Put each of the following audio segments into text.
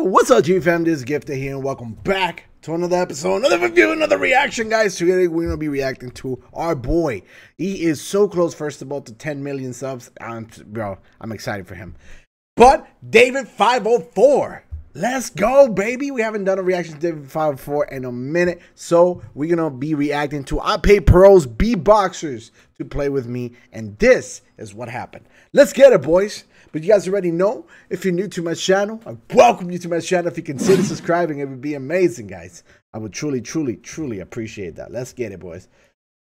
Yo, what's up, G-Fam? This is Gifted here, and welcome back to another episode, another review, another reaction, guys. Today, we're going to be reacting to our boy. He is so close, first of all, to 10 million subs. I'm excited for him. But, Davie504. Let's go, baby. We haven't done a reaction to Davie504 in a minute. So, we're going to be reacting to I Pay Pros B Boxers to Play With Me. And this is what happened. Let's get it, boys. But you guys already know, if you're new to my channel, I welcome you to my channel. If you consider subscribing, it would be amazing, guys. I would truly, truly, truly appreciate that. Let's get it, boys.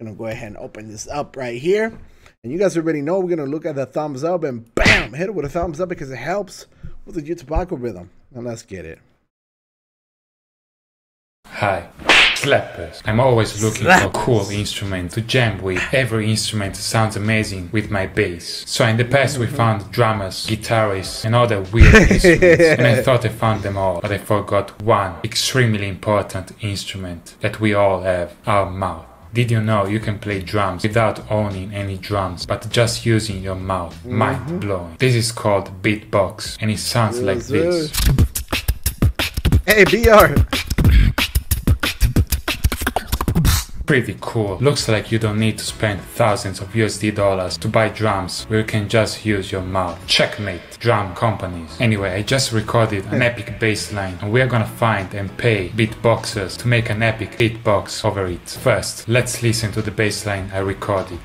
I'm going to go ahead and open this up right here. And you guys already know, we're going to look at the thumbs up and bam, hit it with a thumbs up because it helps with the YouTube algorithm. And let's get it. Hi, slappers. I'm always looking for a cool instrument to jam with. Every instrument sounds amazing with my bass. So in the past we found drummers, guitarists and other weird instruments. And I thought I found them all, but I forgot one extremely important instrument that we all have, our mouth. Did you know you can play drums without owning any drums, but just using your mouth? Mind blowing. This is called beatbox, and it sounds like this. Hey, BR! Pretty cool. Looks like you don't need to spend thousands of USD dollars to buy drums, where you can just use your mouth. Checkmate, drum companies. Anyway, I just recorded an epic bass line, and we're gonna find and pay beatboxers to make an epic beatbox over it. First, let's listen to the bass line I recorded.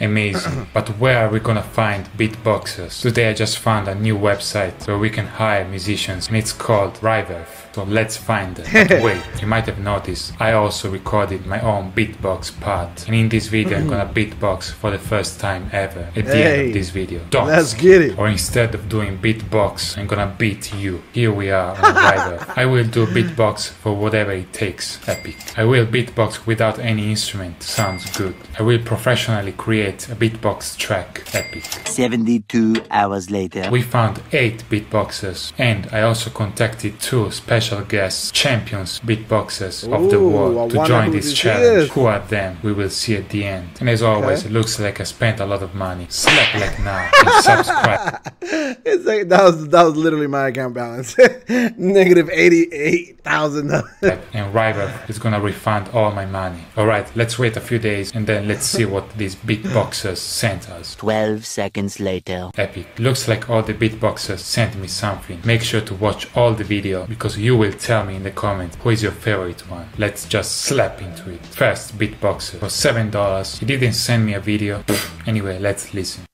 Amazing, but where are we gonna find beatboxers? Today I just found a new website where we can hire musicians, and it's called Fiverr. So let's find it. But wait, you might have noticed I also recorded my own beatbox part, and in this video I'm gonna beatbox for the first time ever at the end of this video. Don't let's get it. Or instead of doing beatbox, I'm gonna beat you. Here we are on Fiverr. I will do beatbox for whatever it takes. Epic. I will beatbox without any instrument. Sounds good. I will professionally create a beatbox track. Epic. 72 hours later. We found 8 beatboxers, and I also contacted 2 special guests, champions beatboxers of the world, to join this challenge. Who are them? We will see at the end. And as always, it looks like I spent a lot of money. Slap like now and subscribe. It's like, that was literally my account balance. Negative $88,000. And Rival is gonna refund all my money. Alright, let's wait a few days and then let's see what these beatboxers sent us. 12 seconds later. Epic. Looks like all the beatboxers sent me something. Make sure to watch all the video because you will tell me in the comment who is your favorite one. Let's just slap into it. First beatboxer for $7. He didn't send me a video. Anyway, let's listen.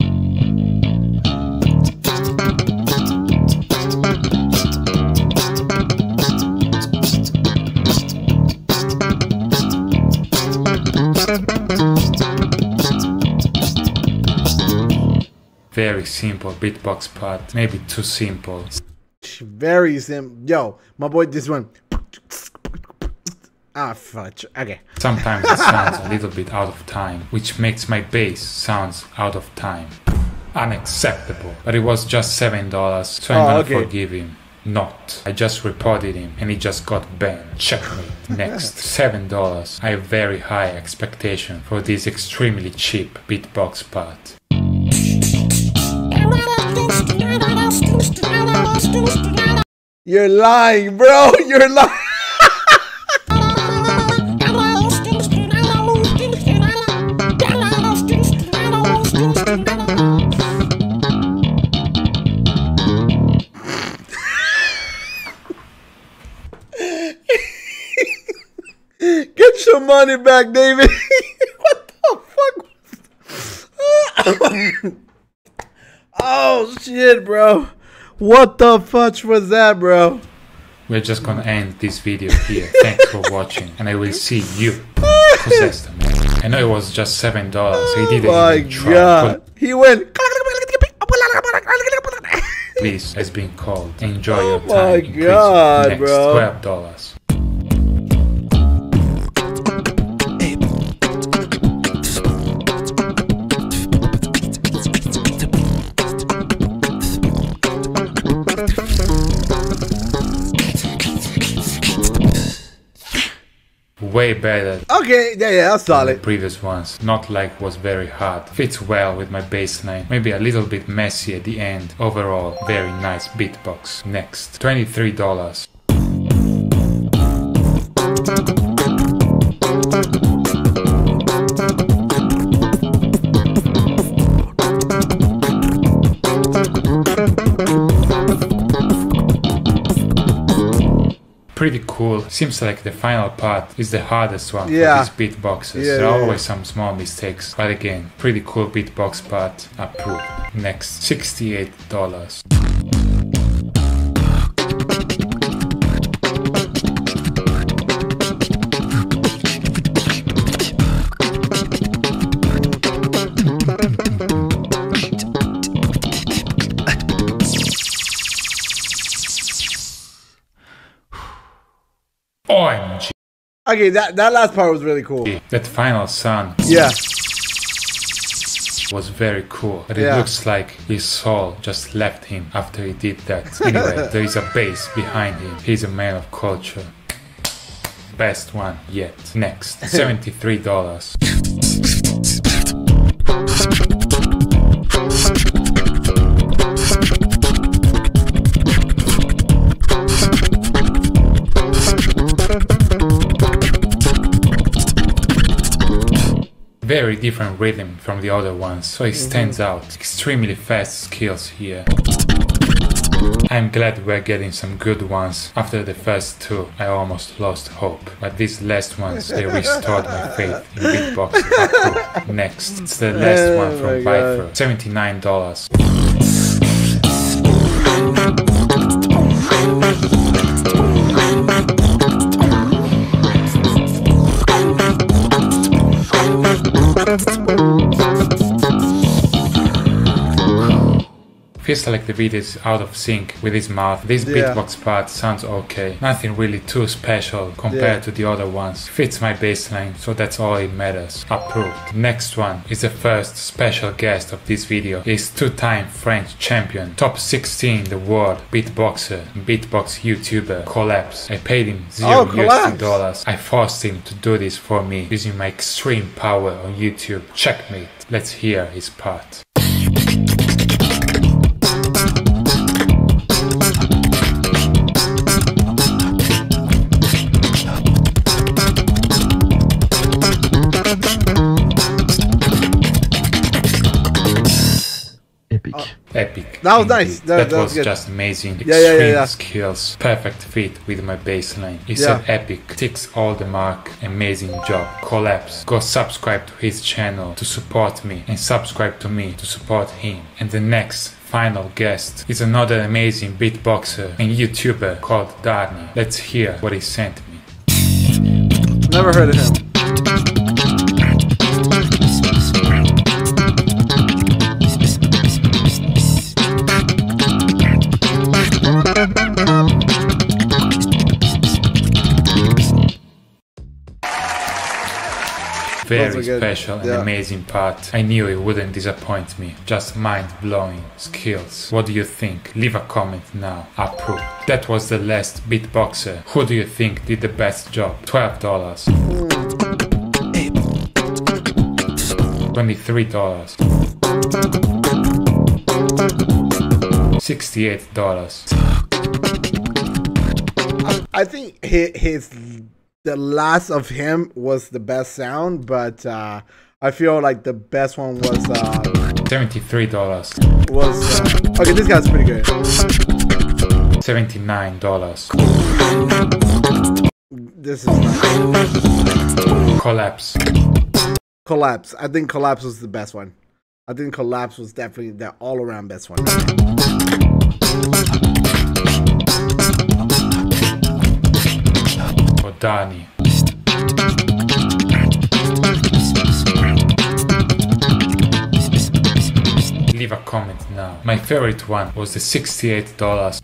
Very simple beatbox part, maybe too simple. Very simple. Yo, my boy, this one. Ah, fudge. Okay. Sometimes it sounds a little bit out of time, which makes my bass sounds out of time. Unacceptable. But it was just $7, so I'm gonna forgive him. Not. I just reported him and he just got banned. Checkmate. Next, $7. I have very high expectation for this extremely cheap beatbox part. You're lying, bro. You're lying. Get your money back, David. What the fuck? Oh shit, bro. What the fudge was that, bro? We're just gonna end this video here. Thanks for watching, and I will see you. I know it was just $7. He didn't even try. God. He went. This has been called. Enjoy your time. Oh my God, next, bro. $12. way better. Okay, yeah, that's solid. Previous ones, not like was very hard. Fits well with my bassline. Maybe a little bit messy at the end. Overall, very nice beatbox. Next, $23. Pretty cool. Seems like the final part is the hardest one for these beatboxes. There are always some small mistakes, but again, pretty cool beatbox part. Approved. Next, $68. OMG. Okay, that last part was really cool. That final sound. Yeah. Was very cool, but it looks like his soul just left him after he did that. Anyway, there is a bass behind him. He's a man of culture. Best one yet. Next, $73. Very different rhythm from the other ones, so it stands out. Extremely fast skills here. I'm glad we're getting some good ones. After the first two, I almost lost hope. But these last ones, they restored my faith in beatbox. Next, it's the last one from Fiverr, $79. Feels like the beat is out of sync with his mouth. This beatbox part sounds okay. Nothing really too special compared to the other ones. Fits my bassline, so that's all it matters. Approved. Next one is the first special guest of this video. He's two-time French champion, top 16 in the world, beatboxer, beatbox YouTuber, Colaps. I paid him $0. I forced him to do this for me using my extreme power on YouTube. Checkmate. Let's hear his part. Epic. That was nice. That was just amazing. Extreme skills. Perfect fit with my bassline. He said epic. Ticks all the mark. Amazing job. Colaps. Go subscribe to his channel to support me. And subscribe to me to support him. And the next final guest is another amazing beatboxer and YouTuber called Darny. Let's hear what he sent me. Never heard of him. Very special and amazing part. I knew it wouldn't disappoint me. Just mind-blowing skills. What do you think? Leave a comment now. Approved. That was the last beatboxer. Who do you think did the best job? $12. $23. $68. I think the last of him was the best sound, but I feel like the best one was $73. Was okay. This guy's pretty good. $79. This is nice. Colaps. I think Colaps was the best one. I think Colaps was definitely the all-around best one. Darny. Leave a comment now. My favorite one was the $68.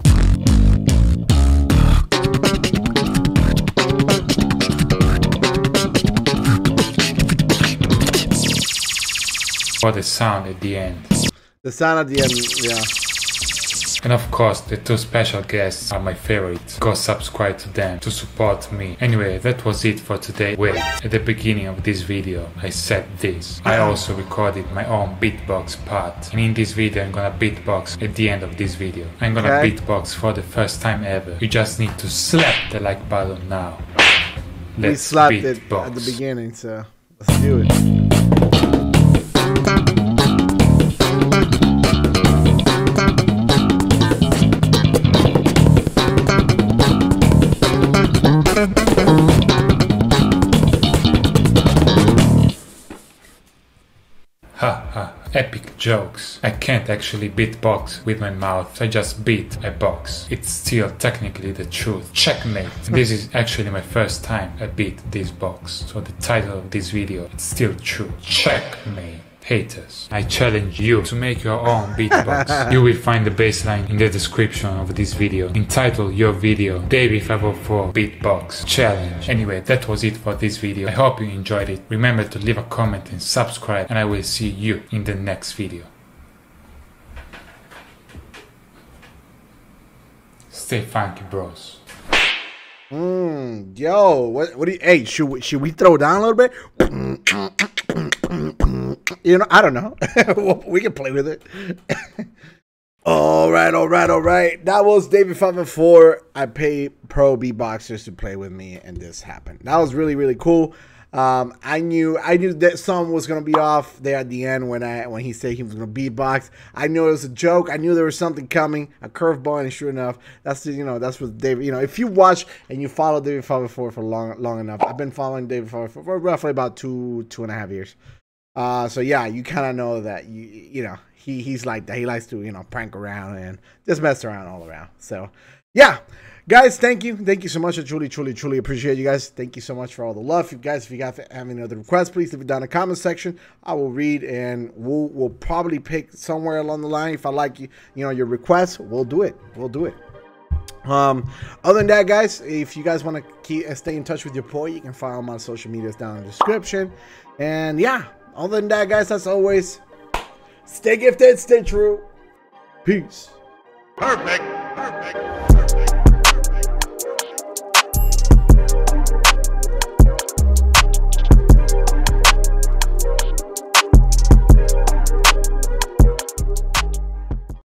Or the sound at the end. The sound at the end, yeah. And of course, the two special guests are my favorites. Go subscribe to them to support me. Anyway, that was it for today. Wait, at the beginning of this video, I said this. I also recorded my own beatbox part. And in this video, I'm gonna beatbox at the end of this video. I'm gonna beatbox for the first time ever. You just need to slap the like button now. Let's slapped beatbox. It at the beginning, so let's do it. Epic jokes. I can't actually beatbox with my mouth, I just beat a box. It's still technically the truth. Checkmate. This is actually my first time I beat this box. So the title of this video, it's still true. Checkmate. Haters, I challenge you to make your own beatbox. You will find the baseline in the description of this video. Entitle your video Davie504 Beatbox Challenge. Anyway, that was it for this video. I hope you enjoyed it. Remember to leave a comment and subscribe, and I will see you in the next video. Stay funky, bros. Yo, what do you, hey, should we throw down a little bit? You know, I don't know. We can play with it. All right. That was Davie504. I paid pro beatboxers to play with me, and this happened. That was really, really cool. I knew that song was gonna be off there at the end when he said he was gonna beatbox. I knew it was a joke. I knew there was something coming, a curveball, and sure enough, that's the, you know, that's what Davie. You know, if you watch and you follow Davie504 for long enough, I've been following Davie504 for roughly about two and a half years. So yeah, you kind of know that you know he's like that. He likes to, you know, prank around and just mess around all around. So yeah. Guys, thank you so much. I truly appreciate you guys. Thank you so much for all the love. You guys, if you guys have any other requests, please leave it down in the comment section. I will read, and we'll probably pick somewhere along the line. If I like you know, your requests, we'll do it. Other than that, guys, if you guys want to stay in touch with your boy, you can follow my social medias down in the description. And yeah, other than that, guys, as always, stay gifted, stay true. Peace. Perfect.